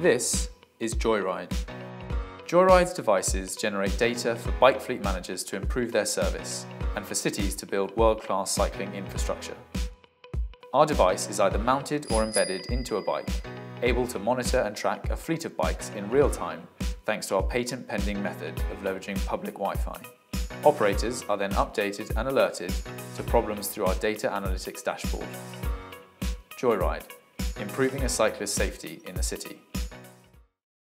This is Joyride. Joyride's devices generate data for bike fleet managers to improve their service and for cities to build world-class cycling infrastructure. Our device is either mounted or embedded into a bike, able to monitor and track a fleet of bikes in real time thanks to our patent-pending method of leveraging public Wi-Fi. Operators are then updated and alerted to problems through our data analytics dashboard. Joyride, improving a cyclist's safety in the city.